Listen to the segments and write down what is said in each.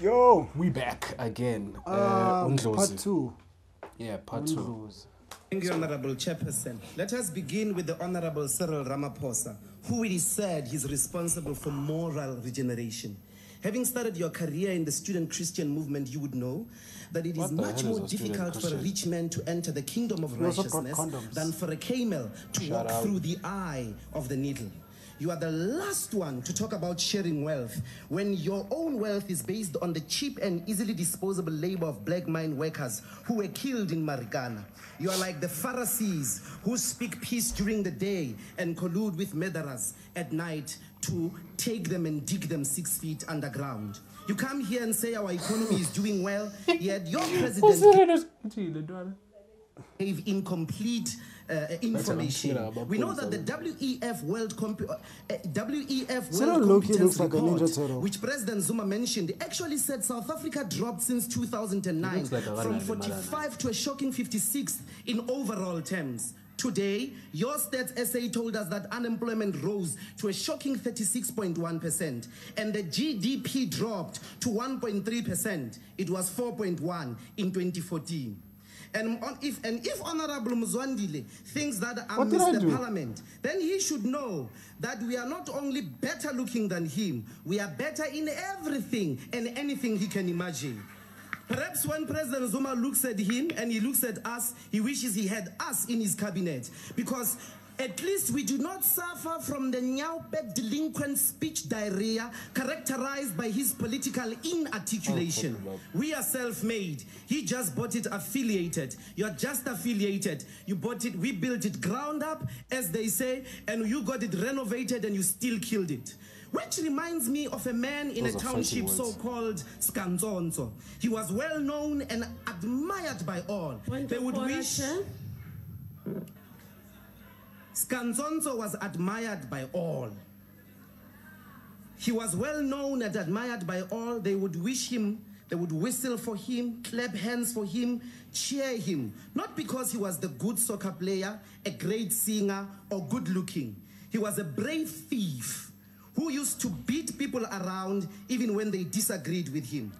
Yo, we back again. Part two. Yeah, part two. Thank you, Honorable Chairperson. Let us begin with the Honorable Cyril Ramaphosa, who it is said he's responsible for moral regeneration. Having started your career in the student Christian movement, you would know that it is much more difficult for a rich man to enter the kingdom of righteousness than for a camel to walk through the eye of the needle. You are the last one to talk about sharing wealth when your own wealth is based on the cheap and easily disposable labor of black mine workers who were killed in Marikana. You are like the Pharisees who speak peace during the day and collude with murderers at night to take them and dig them 6 feet underground. You come here and say our economy is doing well, yet your president gave incomplete information. We know that the WEF World Competence Report, which President Zuma mentioned, actually said South Africa dropped since 2009 from 45 to a shocking 56th in overall terms. Today, your stats essay told us that unemployment rose to a shocking 36.1% and the GDP dropped to 1.3%. It was 4.1 in 2014. And if Honorable Mzwandile thinks that I missed the parliament, then he should know that we are not only better looking than him, we are better in everything and anything he can imagine. Perhaps when President Zuma looks at him and he looks at us, he wishes he had us in his cabinet, because at least we do not suffer from the Nyaupet delinquent speech diarrhea characterized by his political inarticulation. We are self-made. He just bought it affiliated. You're just affiliated. You bought it, we built it ground up, as they say, and you got it renovated and you still killed it. Which reminds me of a man in a township so-called Skanzonzo. He was well-known and admired by all. They would wish... Skanzonzo was admired by all. He was well known and admired by all. They would wish him, they would whistle for him, clap hands for him, cheer him. Not because he was the good soccer player, a great singer, or good looking. He was a brave thief who used to beat people around even when they disagreed with him.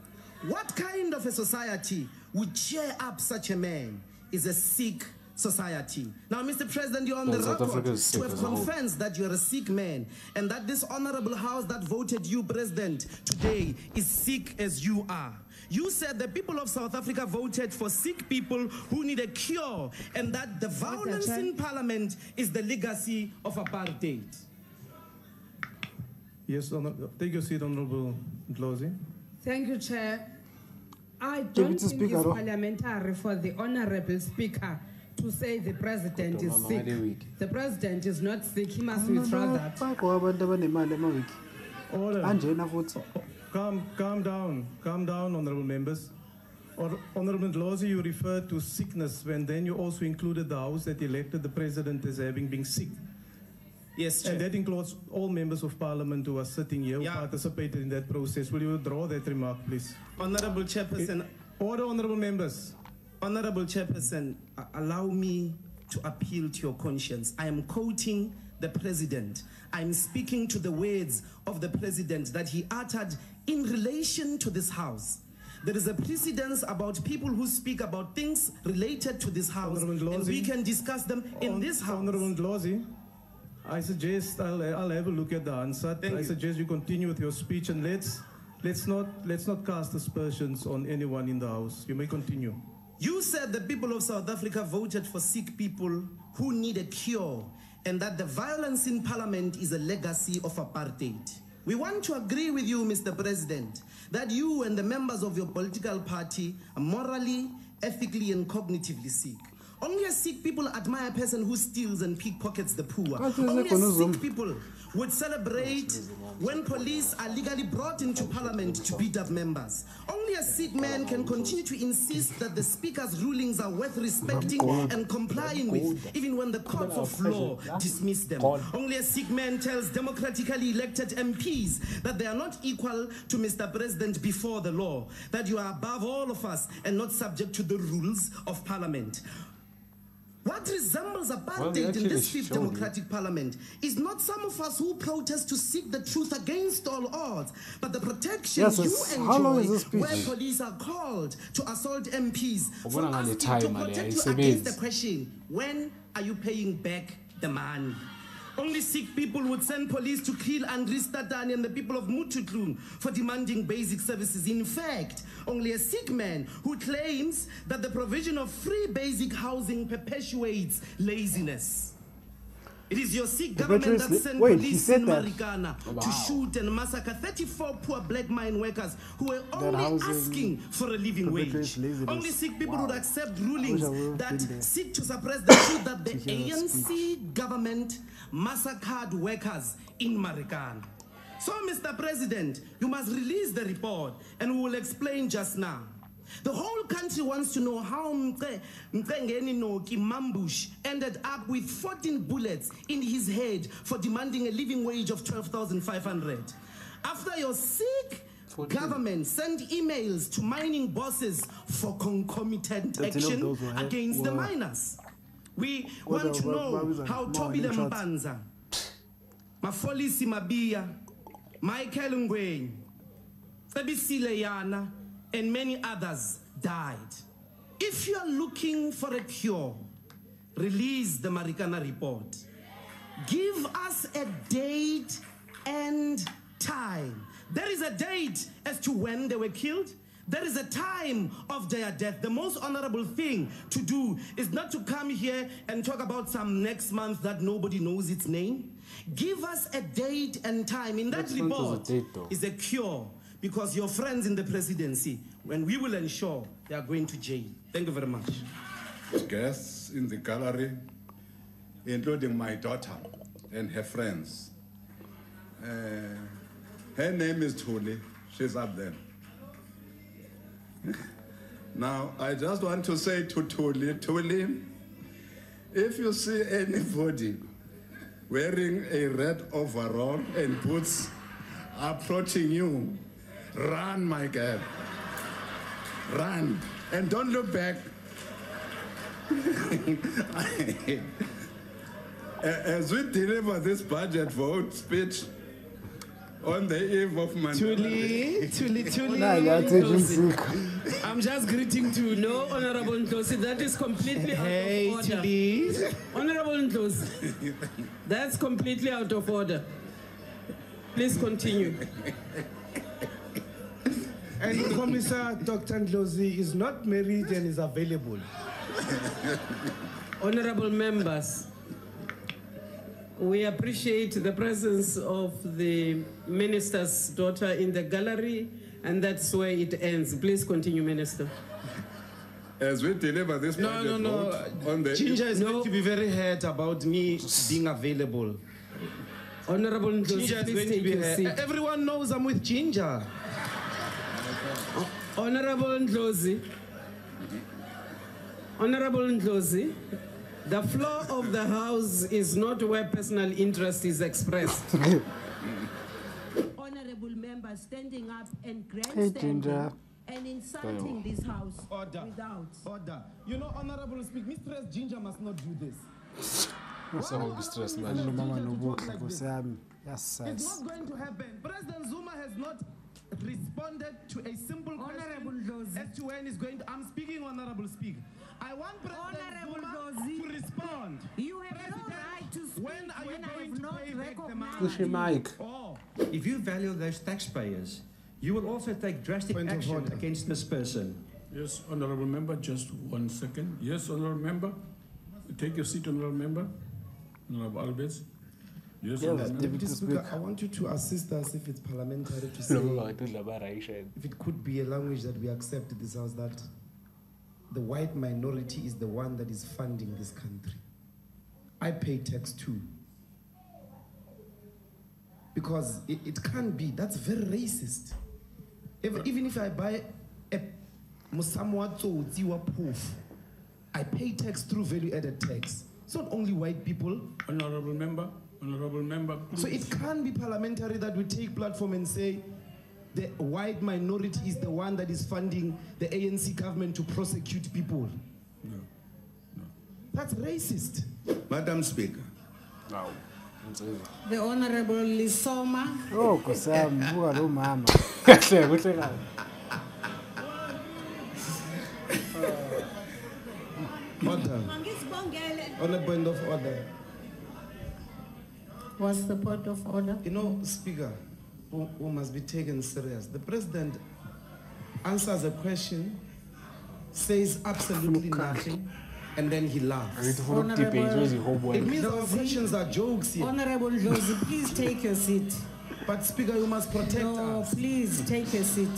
What kind of a society would cheer up such a man is a sick society. Now, Mr. President, you're on the record to have confessed that you're a sick man and that this honorable house that voted you president today is sick as you are. You said the people of South Africa voted for sick people who need a cure and that the violence in parliament is the legacy of apartheid. Yes, take your seat, Honorable Ndlozi. Thank you, Chair. I don't think it's parliamentary for the honorable speaker to say the president is sick. The president is not sick. He must withdraw that. Calm down, honourable members. Honourable Ndlozi, you referred to sickness when then you also included the house that elected the president as having been sick. Yes, Chair. And that includes all members of parliament who are sitting here, who participated in that process. Will you withdraw that remark, please? Honourable Chairperson. Order, honourable members. Honorable Chairperson, allow me to appeal to your conscience. I am quoting the president. I'm speaking to the words of the president that he uttered in relation to this house. There is a precedence about people who speak about things related to this house, and we can discuss them in this house. Honorable Ndlozi, I suggest I'll have a look at the answer. I suggest you continue with your speech, and let's not cast aspersions on anyone in the house. You may continue. You said the people of South Africa voted for sick people who need a cure and that the violence in parliament is a legacy of apartheid. We want to agree with you, Mr. President, that you and the members of your political party are morally, ethically, and cognitively sick. Only sick people admire a person who steals and pickpockets the poor. Only sick people would celebrate when police are legally brought into parliament to beat up members. Only a sick man can continue to insist that the speaker's rulings are worth respecting and complying with, even when the courts of law dismiss them. Only a sick man tells democratically elected MPs that they are not equal to Mr. President before the law, that you are above all of us and not subject to the rules of parliament. What resembles apartheid in this fifth democratic parliament is not some of us who protest to seek the truth against all odds, but the protection you enjoy where police are called to assault MPs for asking to protect you against the question, when are you paying back the man? Only sick people would send police to kill Andries Tatane and the people of Muthutlun for demanding basic services. In fact, only a sick man who claims that the provision of free basic housing perpetuates laziness. It is your sick government that sent police in Marikana to shoot and massacre 34 poor black mine workers who were only asking for a living wage. Only sick people would accept rulings that seek to suppress the truth that the ANC government massacred workers in Marikana. So, Mr. President, you must release the report and we will explain just now. The whole country wants to know how Mqengeni Mambush ended up with 14 bullets in his head for demanding a living wage of 12,500. After your sick government sent emails to mining bosses for concomitant action against the miners. We want to know how Toby Mbanza, Mafolisi Mabia, Michael Nguyen, Fabi Sileyana, and many others died. If you are looking for a cure, release the Marikana report. Give us a date and time. There is a date as to when they were killed. There is a time of their death. The most honorable thing to do is not to come here and talk about some next month that nobody knows its name. Give us a date and time. In that report is a cure, because your friends in the presidency, when we will ensure they are going to jail. Thank you very much. Guests in the gallery, including my daughter and her friends. Her name is Tuli. She's up there. Now, I just want to say to Tuli, Tuli, if you see anybody wearing a red overall and boots approaching you, run, my girl. Run. And don't look back. As we deliver this budget vote speech on the eve of Monday. Tuli. I'm just greeting to Honorable Ndlozi. That is completely out of order. Tuli. Honorable Ndlozi, that's completely out of order. Please continue. And Commissioner Dr. Ndlozi is not married and is available. Honorable members, we appreciate the presence of the minister's daughter in the gallery, and that's where it ends. Please continue, Minister. As we deliver this no. Ginger is going to be very hurt about me being available. Honorable Ndlozi, please take your seat. Everyone knows I'm with Ginger. Honorable Ndlozi, the floor of the House is not where personal interest is expressed. Honorable members standing up and grandstanding and insulting this House without order. You know, Honorable Speaker, Mistress Ginger must not do this. It's not going to happen. President Zuma has not responded to a simple question as to when is going to... I'm speaking, Honorable Speaker. I want President Zuma to respond. You have no right to speak when are you going to pay back the money? If you value those taxpayers, you will also take drastic action against this person. Yes, Honorable Member, just 1 second. Yes, Honorable Member. Take your seat, Honorable Member. Honorable Alberts. Yes, Deputy Speaker, I want you to assist us if it's parliamentary to say if it could be a language that we accept in this House that the white minority is the one that is funding this country. I pay tax too. Because it can't be. That's very racist. Even if I buy a Musamwato Ziwa poof, I pay tax through value-added tax. It's not only white people. Honorable Member. Honorable Member, please. So it can't be parliamentary that we take platform and say the white minority is the one that is funding the ANC government to prosecute people. No, no. That's racist. Madam Speaker. Wow. The Honorable Lisoma. Oh, Kosam. On a point of order. What's the point of order? You know, Speaker, who must be taken serious. The President answers a question, says absolutely nothing, and then he laughs. It means our questions are jokes here. Honorable Ndlozi, please take your seat. But Speaker, you must protect us. Please take your seat.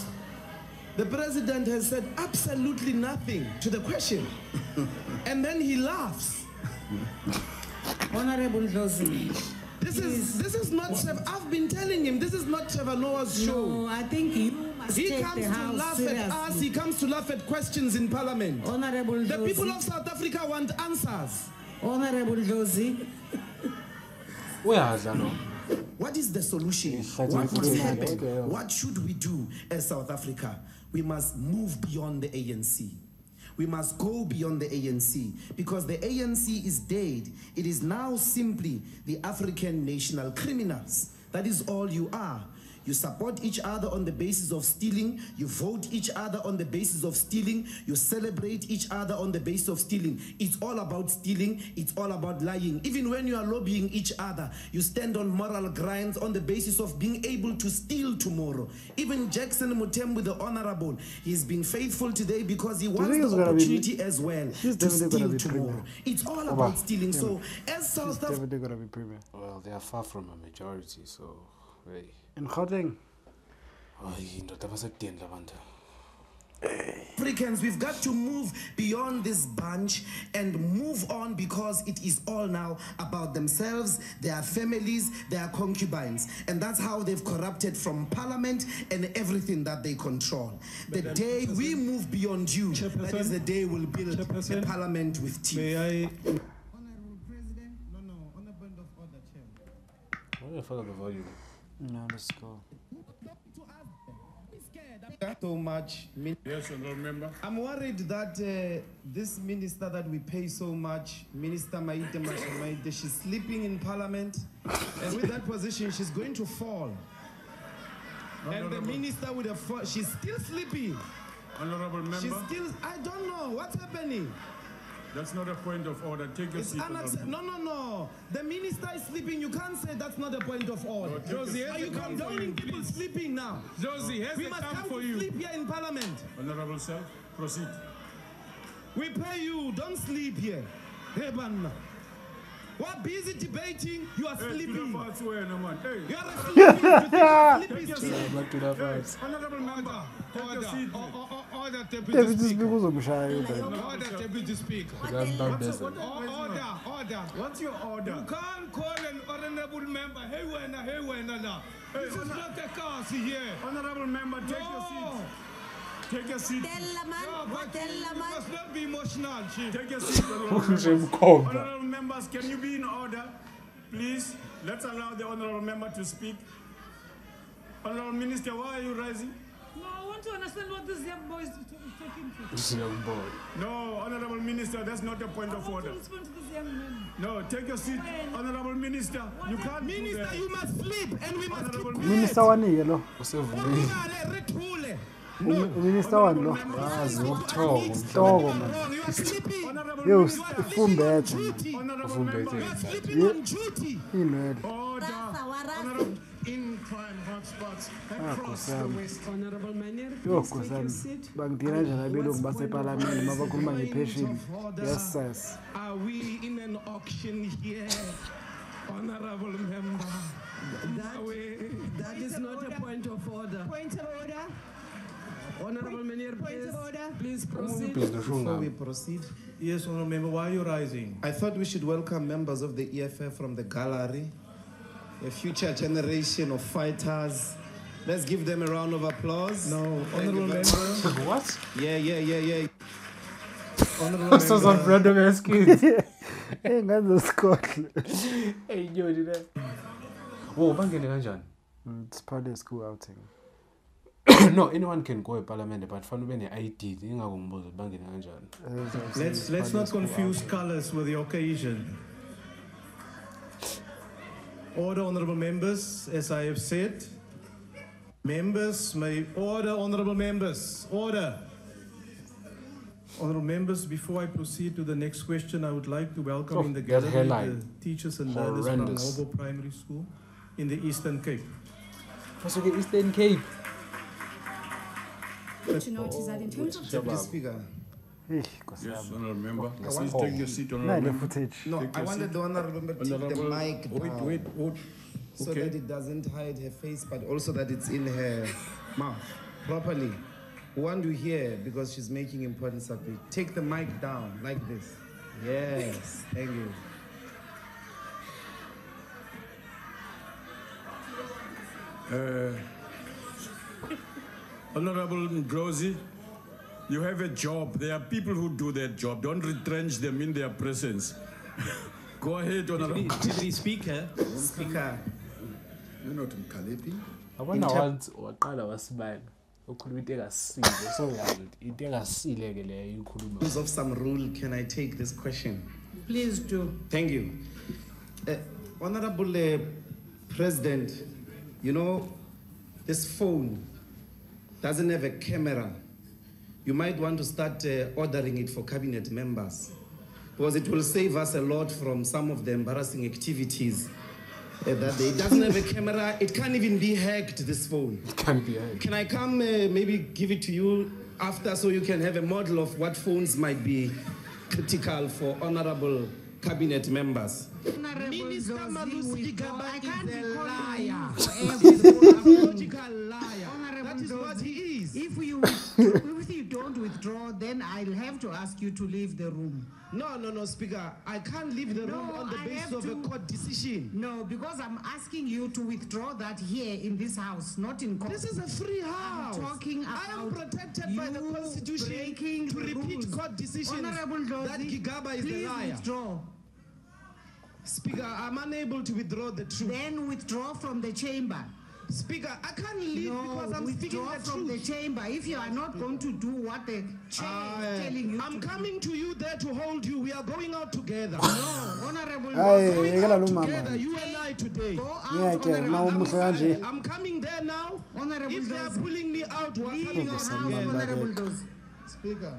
The President has said absolutely nothing to the question, and then he laughs. Honorable Ndlozi, this is not Trevor. I've been telling him this is not Trevor Noah's show. No, I think you must take the house seriously. He comes to laugh at us. He comes to laugh at questions in Parliament. Honorable Ndlozi, the people of South Africa want answers. Honorable Ndlozi, where are Zano? What is the solution? What must happen? What should we do as South Africa? We must move beyond the ANC. We must go beyond the ANC because the ANC is dead. It is now simply the African national criminals. That is all you are. You support each other on the basis of stealing. You vote each other on the basis of stealing. You celebrate each other on the basis of stealing. It's all about stealing. It's all about lying. Even when you are lobbying each other, you stand on moral grounds on the basis of being able to steal tomorrow. Even Jackson Mutembu, the Honorable, he's been faithful today because he wants the opportunity as well to steal tomorrow. It's all about stealing. So, as South Africa... Well, they are far from a majority, so... Hey. And Gauteng. Africans, we've got to move beyond this bunch and move on because it is all now about themselves, their families, their concubines. And that's how they've corrupted from Parliament and everything that they control. The day we move beyond you, that is the day we'll build a Parliament with teeth. Honorable President, no, on the point of order, Chair. What the fuck are the volume? No, let's go. So much. Yes, and remember. I'm worried that this minister that we pay so much, Minister Maite Maite, she's sleeping in Parliament, and with that position, she's going to fall. Minister would have fallen. She's still sleeping. Honourable member. She's still. I don't know what's happening. That's not a point of order. Take your seat. No. The minister is sleeping. You can't say that's not a point of order. No, Ndlozi, are you condoning people sleeping now? Ndlozi, here's the time for you. We must come to sleep here in Parliament. Honorable Sir, proceed. We pay you. Don't sleep here. Heban. We're busy debating. You are sleeping. You are sleeping. Honorable member, order deputy speaker. Order deputy speaker. Order. What's your order? You can't call an honorable member. Hey, this is not the cause here. Honorable member, take your seat. Take a seat. You must not be emotional. Take a seat. Honorable members, can you be in order? Please, let's allow the honorable member to speak. Honorable Minister, why are you rising? No, I want to understand what this young boy is talking to. This young boy. No, honorable Minister, that's not a point of order. I want to respond to this young man. No, take your seat. Honorable Minister, you can't. Minister, you must sleep and we must keep quiet. Minister, no, Minister one, no. In crime hotspots across the West. Honorable Manier, please take your seat. Yes, yes. Are we in an auction here? Honorable member, that is not a point of order. Point of order. Honorable Manier, please proceed. Before we proceed, yes, Honorable Member, why are you rising? I thought we should welcome members of the EFF from the gallery, a future generation of fighters. Let's give them a round of applause. No, Honorable Member. What? Yeah. Honorable Member. Those are random ass kids. Hey, that's the Scotland. Hey, you did that. Whoa, Bangi Nganjan. It's part of the school outing. No, anyone can go to parliament, but for when ID, let's not confuse colours with the occasion. Order, honourable members, as I have said. Members may order, honourable members, order. Honourable members, before I proceed to the next question, I would like to welcome in the gallery the teachers and learners from Ngobo Primary School in the Eastern Cape. Eastern Cape. To notice that in terms of the speaker. Yes, honourable member. Please take your seat, honourable member. No, I wanted the honourable member to take the mic down. Wait. So that it doesn't hide her face, but also that it's in her mouth properly. We want to hear because she's making important subject. Take the mic down like this. Yes, thank you. Honorable Ndlozi, you have a job. There are people who do their job. Don't retrench them in their presence. Go ahead, Honorable Speaker. You're not in Kalepi. I want what color was mine. Because of some rule, can I take this question? Please do. Thank you. Honorable President, you know, this phone doesn't have a camera. You might want to start ordering it for cabinet members, because it will save us a lot from some of the embarrassing activities that day. It doesn't have a camera. It can't even be hacked, this phone. It can't be hacked. Can I come maybe give it to you after so you can have a model of what phones might be critical for honorable cabinet members? Minister Malusi Gigaba is a liar. Political liar. That is what he is. If you don't withdraw, then I'll have to ask you to leave the room. No, Speaker. I can't leave the room on the basis of a court decision. No, because I'm asking you to withdraw that here in this house, not in court. This is a free house. I'm talking about I am protected by the Constitution to repeat court decisions. Honorable Ndlozi, that Gigaba is the liar. Withdraw. Speaker, I'm unable to withdraw the truth. Then withdraw from the chamber. Speaker, I can't leave because I'm speaking the truth. From the chamber if you are not going to do what the chair is telling you. I'm coming to you there to hold you. We are going out together. No, Honorable, we are going out together, you and I today. Go out, Honorable. I'm coming there now. Honorable, if they are pulling me out, we are coming out together. Honorable Speaker,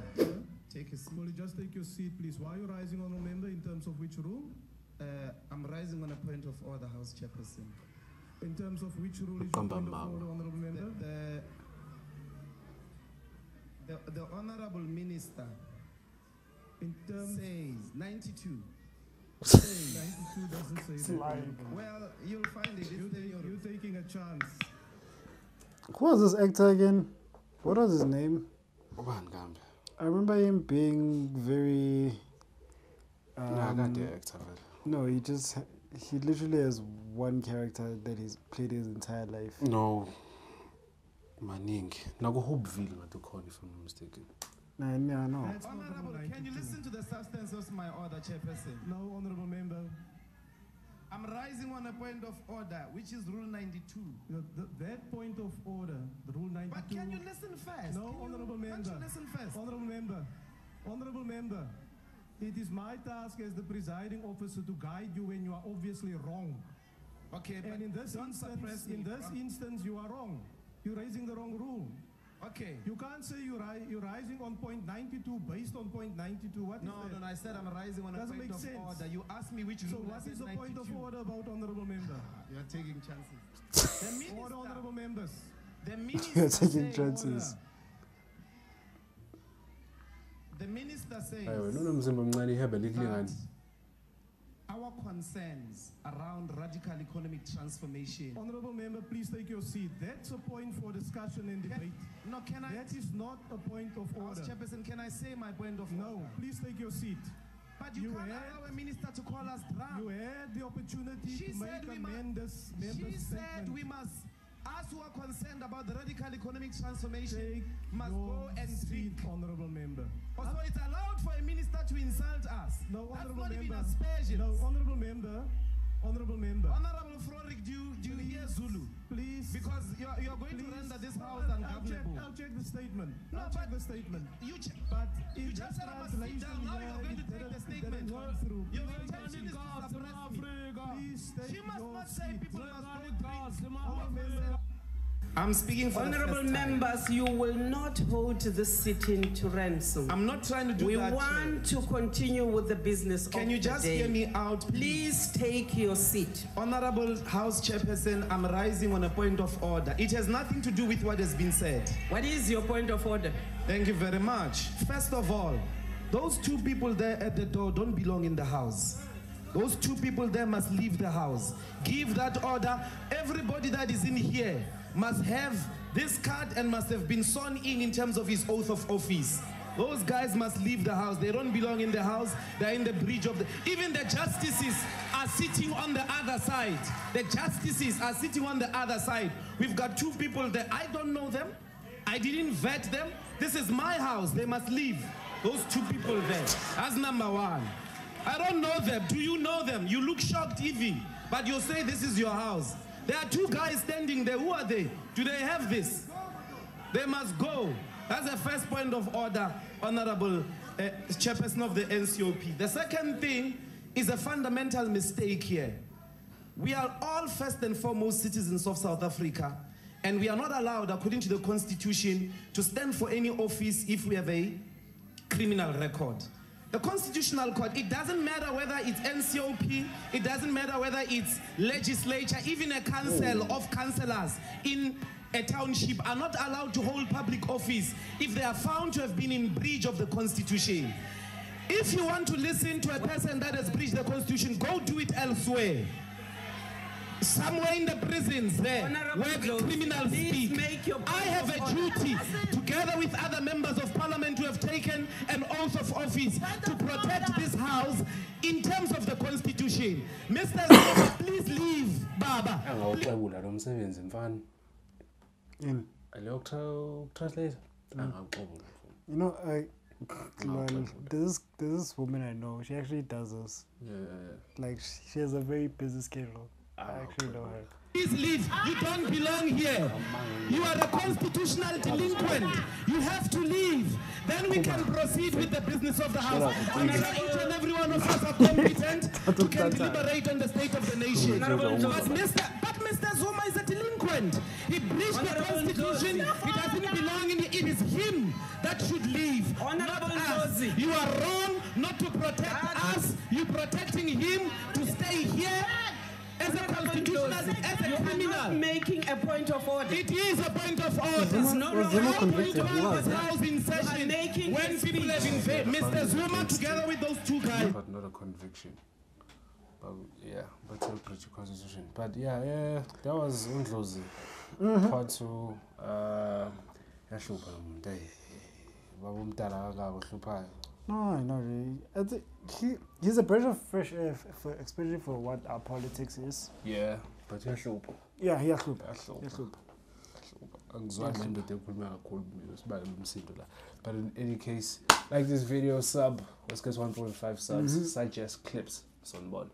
take a seat. Just take your seat, please. Why are you rising, Honorable Member, in terms of which room? I'm rising on a point of order, House Chairperson. In terms of which rule is honorable member? The honorable minister in terms says 92. Says 92 doesn't say that. Well, you'll find it. You're taking a chance. Who was this actor again? What was his name? I remember him being very. Not the actor. No, he just. He literally has one character that he's played his entire life. No. Maning. Nago Hopeville, what you call it, if I'm not mistaken. No. Honorable, can you listen to the substance of my order, Chairperson? No, Honorable Member. I'm rising on a point of order, which is Rule 92. No, that point of order, the Rule 92. But can you listen first? No, Honorable Member. Can't you listen first? Honorable Member. It is my task as the presiding officer to guide you when you are obviously wrong. Okay, and but in this instance, you are wrong. You're raising the wrong rule. Okay. You can't say you're rising on point 92 based on point 92. What is that? No, I said I'm rising on a point of order. You asked me which rule. So what is the point of order about, Honorable Member? You're taking chances. The minister, order, Honorable Members. The minister you're taking chances. Order. The minister says that our concerns around radical economic transformation. Honorable member, please take your seat. That's a point for discussion and debate. That is not a point of order. House Chairperson, can I say my point of order? No, please take your seat. But you can't allow a minister to call us drunk. You had the opportunity to make amendments. She said we must. Us who are concerned about the radical economic transformation must go and speak. Honorable member. Also, it's allowed for a minister to insult us. No, honorable member. No, honorable member. Honourable Member. Honourable Floric, do you hear Zulu? Please. Because you are going to render this house ungovernable. I'll check the statement. No, I'll check the statement. You just said I must sit down. Now you're going to take the statement. Your intention is to suppress me. Please state your speech. People must not drink. I'm speaking for Honourable members, you will not hold this sitting to ransom. I'm not trying to do that. We want to continue with the business of the day. Can you just hear me out? Please take your seat. Honourable House Chairperson, I'm rising on a point of order. It has nothing to do with what has been said. What is your point of order? Thank you very much. First of all, those two people there at the door don't belong in the house. Those two people there must leave the house. Give that order. Everybody that is in here must have this card and must have been sworn in terms of his oath of office. Those guys must leave the house. They don't belong in the house. They're in the breach of the... Even the justices are sitting on the other side. The justices are sitting on the other side. We've got two people there. I don't know them. I didn't vet them. This is my house. They must leave. Those two people there. That's number one. I don't know them. Do you know them? You look shocked, Evie, but you say this is your house. There are two guys standing there. Who are they? Do they have this? They must go. That's the first point of order, Honorable Chairperson of the NCOP. The second thing is a fundamental mistake here. We are all first and foremost citizens of South Africa, and we are not allowed, according to the Constitution, to stand for any office if we have a criminal record. The Constitutional Court, it doesn't matter whether it's NCOP, it doesn't matter whether it's legislature, even a council of councillors in a township are not allowed to hold public office if they are found to have been in breach of the Constitution. If you want to listen to a person that has breached the Constitution, go do it elsewhere. Somewhere in the prisons there, Honorable where Ndlozi, criminals speak. I have a duty, together with other members of parliament who have taken an oath of office, to protect this house in terms of the Constitution. Mr. Zuma, please leave, Baba. You know, there's this woman I know, she actually does this. Yeah. Like, she has a very busy schedule. I actually know her. Please leave. You don't belong here. You are a constitutional delinquent. You have to leave. Then we can proceed with the business of the house. And each and every one of us are competent to can deliberate on the state of the nation. But Mr. Zuma is a delinquent. He breached the Constitution. He doesn't belong in it. It is him that should leave. Honorable Ndlozi, you are wrong not to protect us. You're protecting him to stay here. As a constitutional, as a criminal, making a point of order. It is a point of order. It's not a point of order. House in session when people have invaded Mr. Zuma together with those two guys. But not a conviction. But yeah, but still breach the Constitution. But yeah, that was Ndlozi. Part two. No, really. I think he's a breath of fresh air, especially for what our politics is. Yeah, but he's a hope. Yeah, he's a hope. But in any case, like this video, sub, let's get 1.5 subs, suggest clips, son,